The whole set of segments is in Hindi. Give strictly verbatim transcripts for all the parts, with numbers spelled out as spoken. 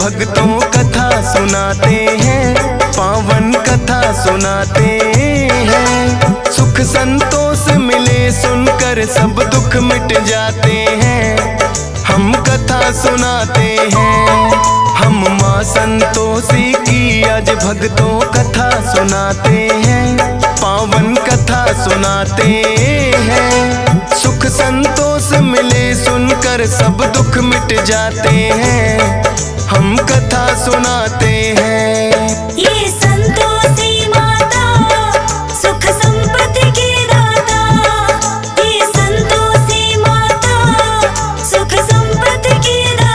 भक्तों कथा सुनाते हैं, पावन कथा सुनाते हैं। सुख संतोष मिले सुनकर सब दुख मिट जाते हैं, हम कथा सुनाते हैं। हम माँ संतोषी की आज भक्तों कथा सुनाते हैं, पावन कथा सुनाते हैं। सुख संतोष मिले सुनकर सब दुख मिट जाते हैं, हम कथा सुनाते हैं। ये संतोषी माता सुख संपत्ति की दाता, ये संतोषी माता सुख संपत्ति की दाता।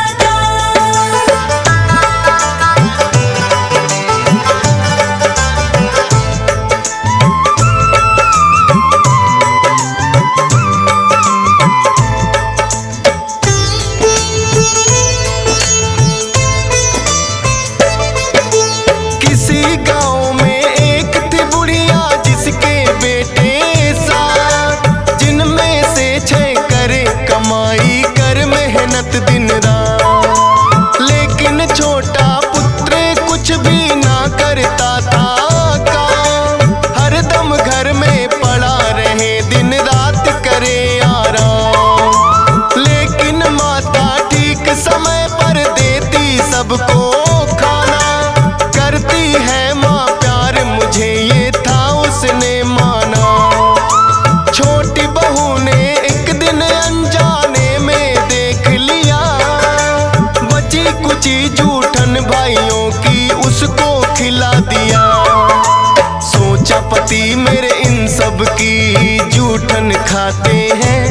मेरे इन सब की जूठन खाते हैं,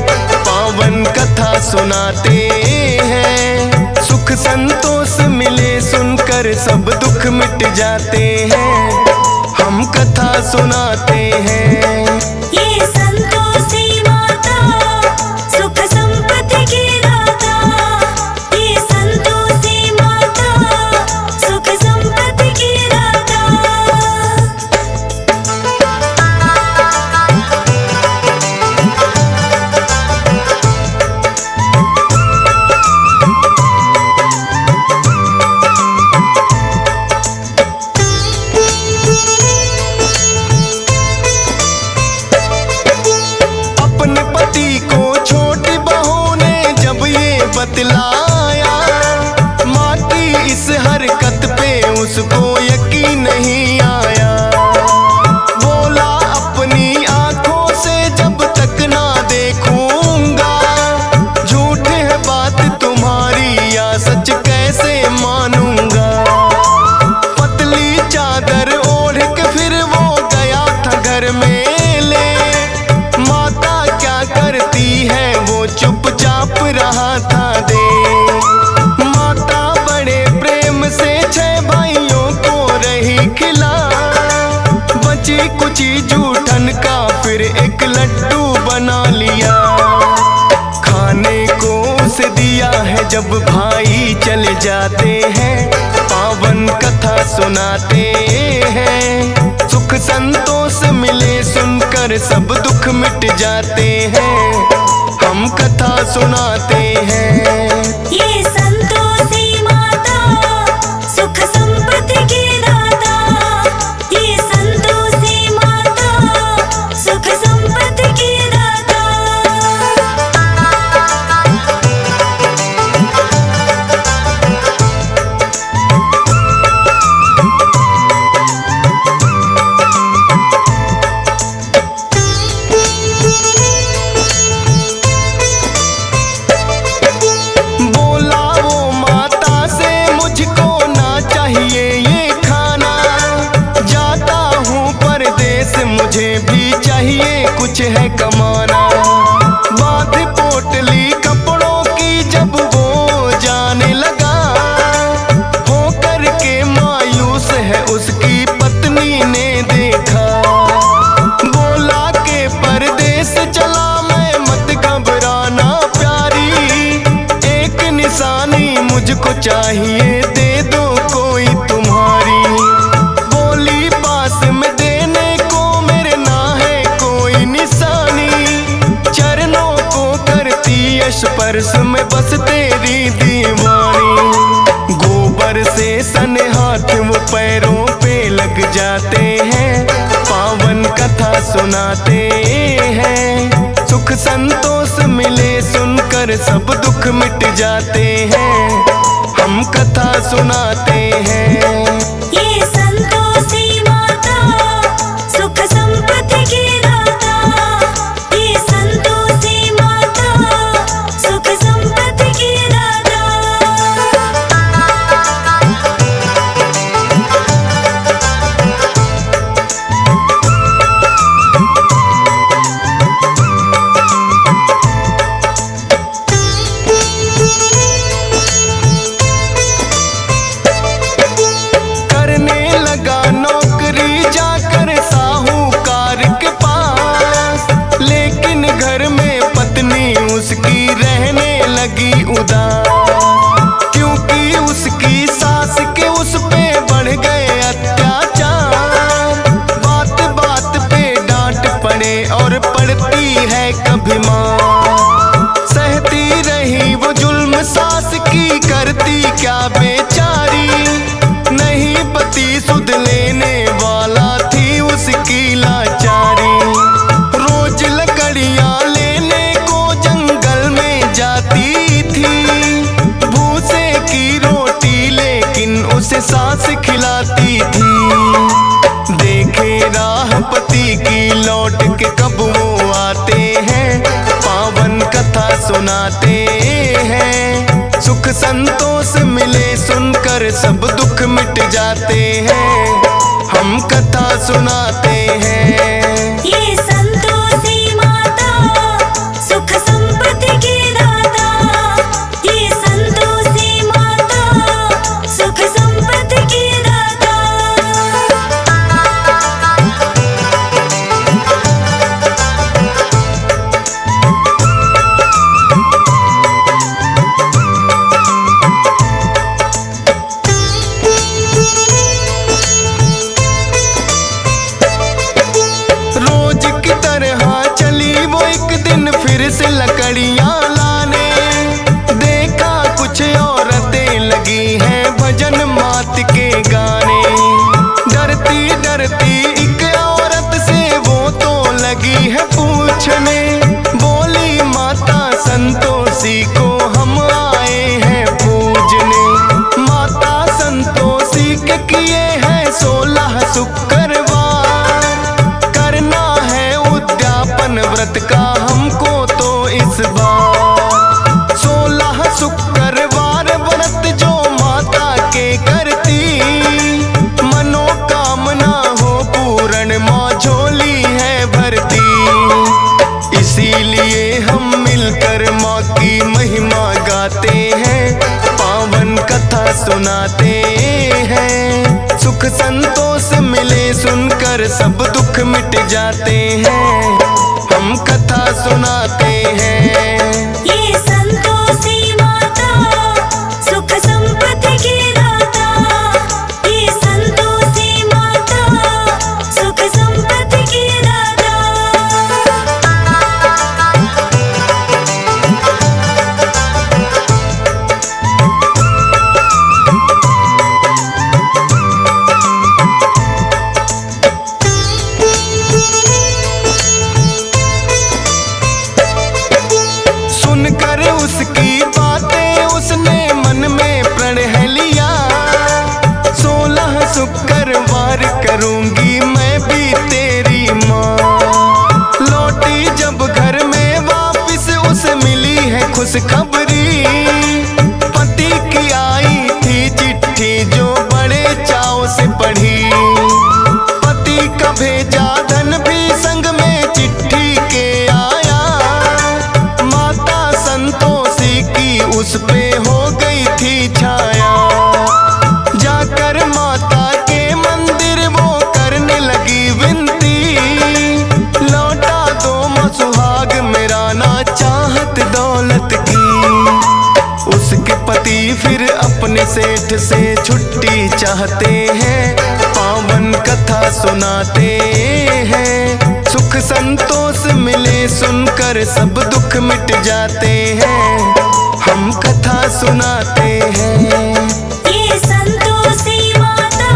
पावन कथा सुनाते हैं। सुख संतोष मिले सुनकर सब दुख मिट जाते हैं, हम कथा सुनाते हैं। ये संतोषी माता सुख संपत्ति की दाता, ये संतोषी माता सुख संपत्ति की दाता। माँ की इस हरकत पे उसको यकीन नहीं आया, बोला अपनी आंखों से जब तक ना देखूंगा, झूठ है बात तुम्हारी या सच कैसे मानूंगा। पतली चादर ओढ़ के फिर वो गया था घर में ले, माता क्या करती है वो चुपचाप रहा था। जूठन का फिर एक लड्डू बना लिया, खाने को उसे दिया है। जब भाई चले जाते हैं, पावन कथा सुनाते हैं। सुख संतोष मिले सुनकर सब दुख मिट जाते हैं, हम कथा सुनाते हैं। ये संतोषी माता सुख संपत्ति की दाता, ये कुछ है कमाना, बात पोटली कपड़ों की जब वो जाने लगा, वो करके मायूस है उसकी पत्नी ने देखा, बोला के परदेश चला मैं मत घबराना प्यारी, एक निशानी मुझको चाहिए दे दो कोई तुम्हारी। बोली पास में परस में बस तेरी दीवानी, गोबर पैरों पे लग जाते हैं, पावन कथा सुनाते हैं। सुख संतोष मिले सुनकर सब दुख मिट जाते हैं, हम कथा सुनाते हैं। ये संतोषी माता सुख संपत्ति की दाता, ये संतोषी माता सुख संपत्ति की दाता। करने लगा नौकरी जाकर साहूकार के पास, लेकिन घर में पत्नी उसकी रहने लगी उदास, क्योंकि उसकी सास के उस पे बढ़ गए अत्याचार। बात बात पे डांट पड़े और पड़ती है कभी माँ, सहती रही वो जुल्म सास की, करती क्या बेचारी। नहीं पति सुध लेने वाला थी उसकी लाचारी, रोज लकड़ियाँ लेने को जंगल में जाती थी, भूसे की रोटी लेकिन उसे सास खिलाती थी। देखे राह पति की लौट के कब वो आते हैं, पावन कथा सुनाते हैं। सुख संतोष मिले सुनकर सब दुख मिट जाते हैं, हम कथा सुनाते हैं। ये संतोषी माता सुख संपत्ति की दाता, ये संतोषी माता सुख संपत्ति की दाता। रोज की तरह चली वो एक दिन फिर से लकड़ियाँ लाने, देखा कुछ औरतें लगी हैं भजन मात के गाने। डरती डरती एक औरत से वो तो लगी है पूछने, बोली माता संतोषी को हम आए हैं पूजने। माता संतोषी के किए हैं सोलह शुक्रवार, करना है उद्यापन व्रत का हमको तो इस बार। सोलह शुक्रवार व्रत जो माता के करती, मनोकामना हो पूर्ण माँ झोली है भरती। इसीलिए हम मिलकर माँ की महिमा गाते हैं, पावन कथा सुनाते हैं। सुख संतोष मिले सुनकर सब दुख मिट जाते हैं, हम कथा सुनाते हैं। ये संतोषी माता सुख संपत्ति की दाता, ये संतोषी माता सुख संपत्ति की दाता। सुनकर उसकी बातें उसने मन में प्रण है लिया, सोलह शुक्रवार करूंगी मैं भी तेरी माँ। लौटी जब घर में वापस उसे मिली है खुशखबरी, पति की आई थी चिट्ठी जो बड़े चाव से पढ़ी। पति का भेजा धन भी संग में चिट्ठी के आया, माता संतोषी की उस पे हो गई थी छाया। जाकर माता के मंदिर वो करने लगी विनती, लौटा दो माँ सुहाग मेरा ना चाहत दौलत की। उसके पति फिर अपने सेठ से छुट्टी चाहते हैं, पावन कथा सुनाते हैं। सुख संतोष मिले सुनकर सब दुख मिट जाते हैं, हम कथा सुनाते हैं। ये संतोषी माता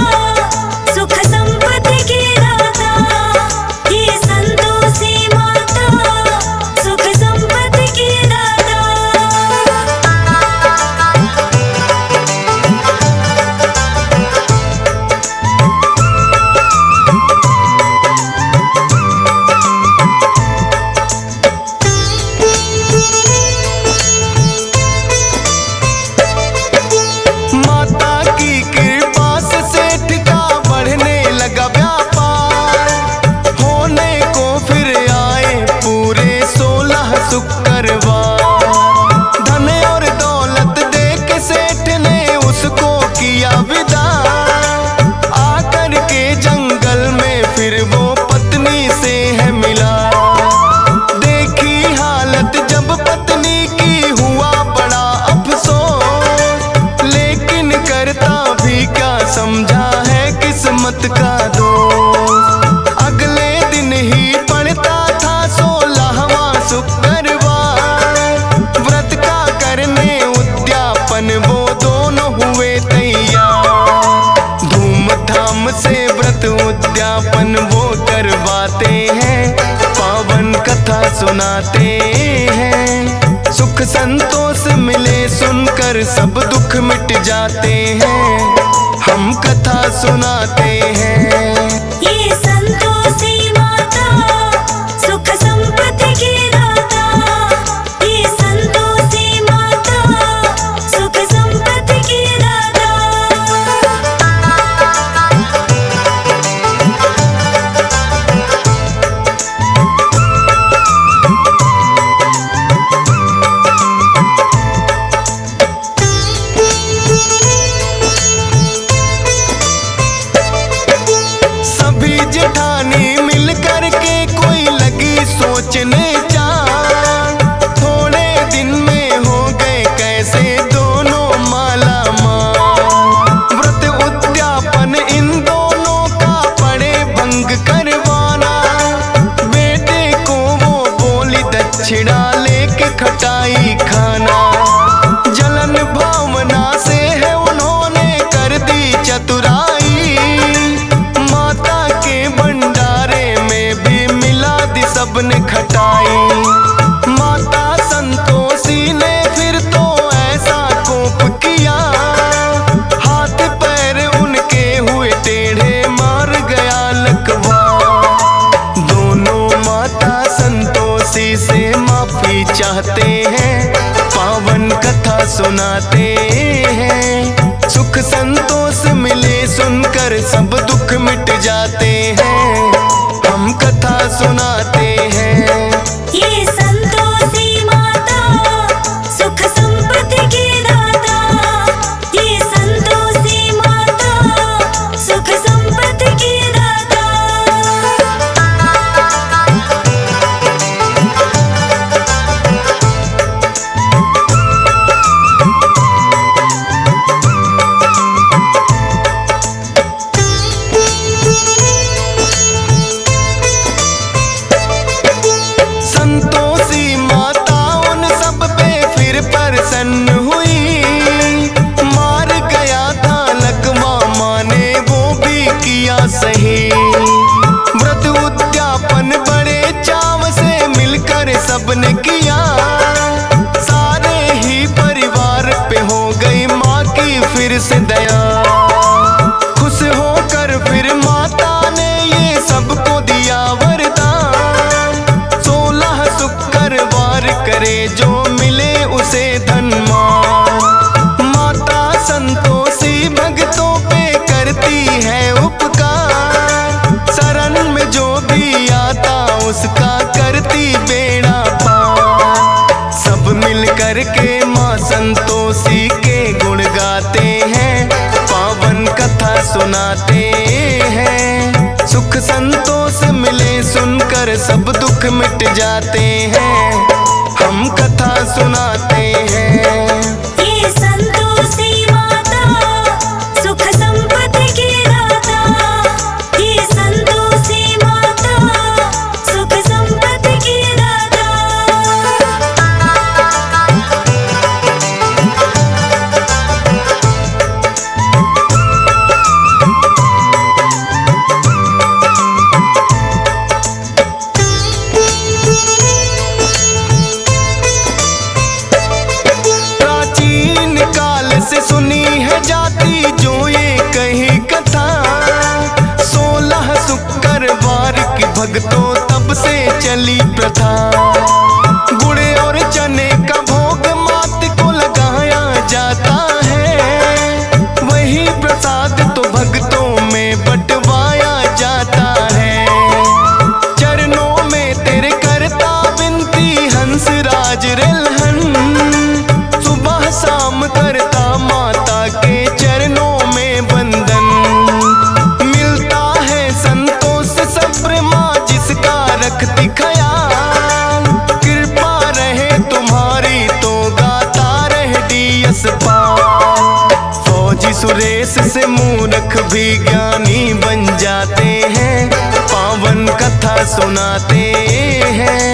विद्यापन वो करवाते हैं, पावन कथा सुनाते हैं। सुख संतोष मिले सुनकर सब दुख मिट जाते हैं, हम कथा सुनाते हैं। ये संतोषी माता सुख संपत्ति की दाता, ये संतोषी माता सुख संपत्ति की दाता। थोड़े दिन में हो गए कैसे दोनों माला माँ, व्रत उद्यापन इन दोनों का पड़े भंग करवाना। बेटे को वो बोली दक्षिणा लेके खटाई खाना, जलन भावना से है उन्होंने कर दी चतुराई। माता के भंडारे में भी मिला दी सबने खटाई। चाहते हैं पावन कथा सुनाते हैं, सुख संतोष मिले सुनकर सब दुख मिट जाते हैं, हम कथा सुनाते हैं। ये संतोषी माता सुख संपत्ति की दाता, ये संतोषी माता सुख संपत्ति की दाता। सबने किया सारे ही परिवार पे हो गई माँ की फिर से दया। खुश होकर फिर माता ने ये सबको दिया वरदान, सोलह शुक्रवार करे जो मिले उसे धन मान। माता संतोषी भक्तों पे करती है उपकार, शरण में जो भी आता उसका करती बेड़ा। करके माँ संतोषी के गुण गाते हैं, पावन कथा सुनाते हैं। सुख संतोष मिले सुनकर सब दुख मिट जाते हैं, हम कथा सुनाते हैं। ये संतोषी माता सुख संपत्ति की दाता, ये संतोषी माता सुख संपत्ति की दाता। तो तब से चली प्रथा, गुड़े और चने का भोग मात को लगाया जाता है, वही प्रसाद तो भक्तों में बंटवाया जाता है। चरणों में तेरे करता विनती हंस राज रिलहन, सुबह शाम करता माता के चरणों में बंधन। मिलता है संतोष सब्र माँ जिसका रखती ख्याल, कृपा रहे तुम्हारी तो गाता रहे डीएस पाल। फौजी सुरेश से मूर्ख भी ज्ञानी बन जाते हैं, पावन कथा सुनाते हैं।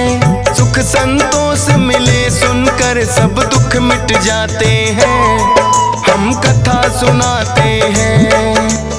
सुख संतोष मिले सुनकर सब दुख मिट जाते हैं, हम कथा सुनाते हैं।